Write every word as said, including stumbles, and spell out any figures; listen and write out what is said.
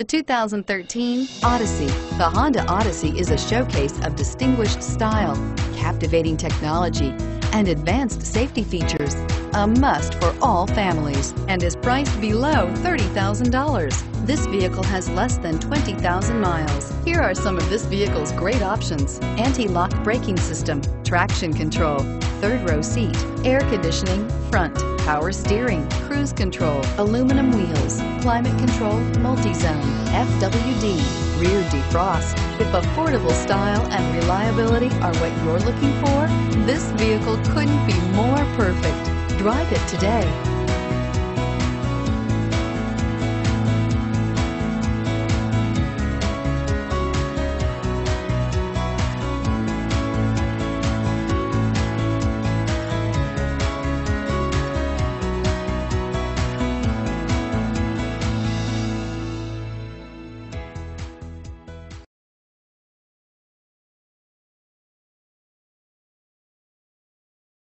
The two thousand thirteen Odyssey. The Honda Odyssey is a showcase of distinguished style, captivating technology, and advanced safety features, a must for all families, and is priced below thirty thousand dollars. This vehicle has less than twenty thousand miles. Here are some of this vehicle's great options: anti-lock braking system, traction control, third row seat, air conditioning, front, power steering, cruise control, aluminum wheels, climate control, multi-zone, F W D, rear defrost. If affordable style and reliability are what you're looking for, this vehicle couldn't be more perfect. Drive it today.